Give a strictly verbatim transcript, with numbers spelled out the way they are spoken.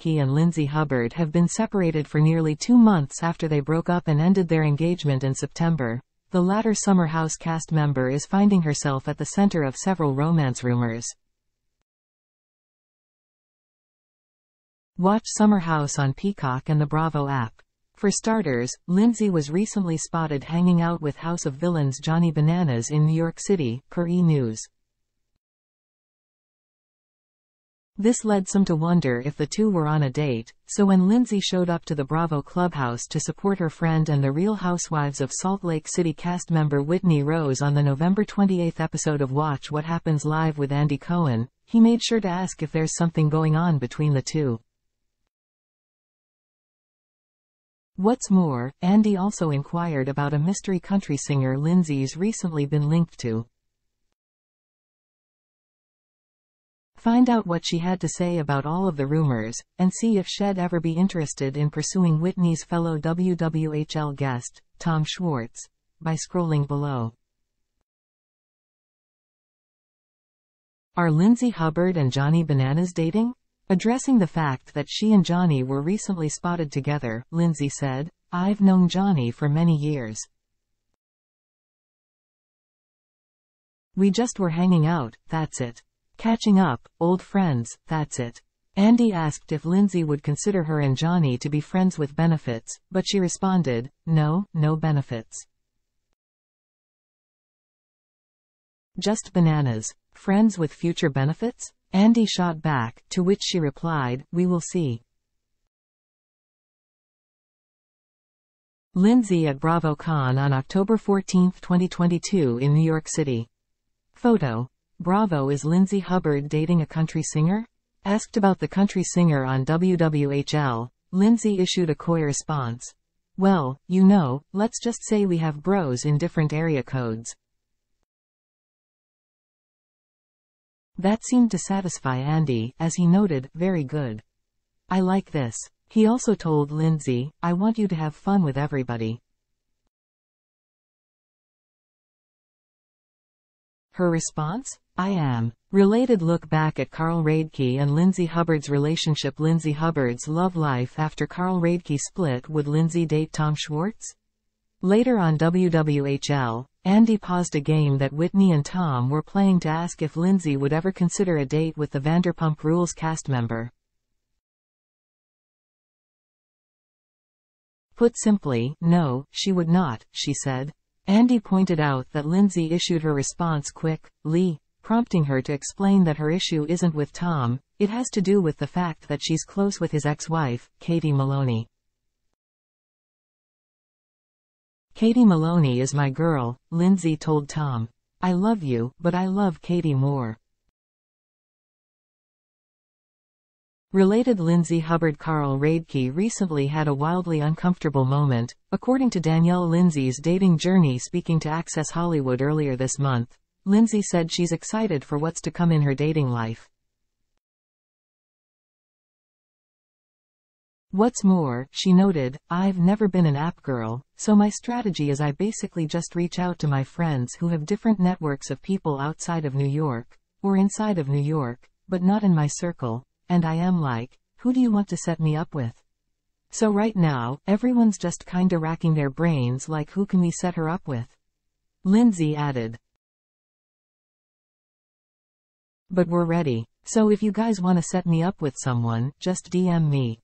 Radke and Lindsay Hubbard have been separated for nearly two months after they broke up and ended their engagement in September. The latter Summer House cast member is finding herself at the center of several romance rumors. Watch Summer House on Peacock and the Bravo app. For starters, Lindsay was recently spotted hanging out with House of Villains Johnny Bananas in New York City, per E! News. This led some to wonder if the two were on a date, so when Lindsay showed up to the Bravo Clubhouse to support her friend and the Real Housewives of Salt Lake City cast member Whitney Rose on the November twenty-eighth episode of Watch What Happens Live with Andy Cohen, he made sure to ask if there's something going on between the two. What's more, Andy also inquired about a mystery country singer Lindsay's recently been linked to. Find out what she had to say about all of the rumors, and see if she'd ever be interested in pursuing Whitney's fellow W W H L guest, Tom Schwartz, by scrolling below. Are Lindsay Hubbard and Johnny Bananas dating? Addressing the fact that she and Johnny were recently spotted together, Lindsay said, "I've known Johnny for many years. We just were hanging out, that's it. Catching up, old friends, that's it." Andy asked if Lindsay would consider her and Johnny to be friends with benefits, but she responded, "No, no benefits. Just bananas. Friends with future benefits?" Andy shot back, to which she replied, "We will see." Lindsay at BravoCon on October fourteenth twenty twenty-two in New York City. Photo. Bravo. Is Lindsay Hubbard dating a country singer? Asked about the country singer on W W H L, Lindsay issued a coy response. "Well, you know, let's just say we have bros in different area codes." That seemed to satisfy Andy, as he noted, "Very good. I like this." He also told Lindsay, "I want you to have fun with everybody." Her response? "I am." Related look back at Carl Radke and Lindsay Hubbard's relationship. Lindsay Hubbard's love life after Carl Radke split. Would Lindsay date Tom Schwartz? Later on W W H L, Andy paused a game that Whitney and Tom were playing to ask if Lindsay would ever consider a date with the Vanderpump Rules cast member. Put simply, "No, she would not," she said. Andy pointed out that Lindsay issued her response quickly, prompting her to explain that her issue isn't with Tom, it has to do with the fact that she's close with his ex-wife, Katie Maloney. "Katie Maloney is my girl," Lindsay told Tom. "I love you, but I love Katie more." Related Lindsay Hubbard. Carl Radke recently had a wildly uncomfortable moment, according to Danielle. Lindsay's dating journey. Speaking to Access Hollywood earlier this month, Lindsay said she's excited for what's to come in her dating life. What's more, she noted, "I've never been an app girl, so my strategy is I basically just reach out to my friends who have different networks of people outside of New York, or inside of New York, but not in my circle. And I am like, who do you want to set me up with? So right now, everyone's just kinda racking their brains like who can we set her up with?" Lindsay added. "But we're ready. So if you guys wanna set me up with someone, just D M me."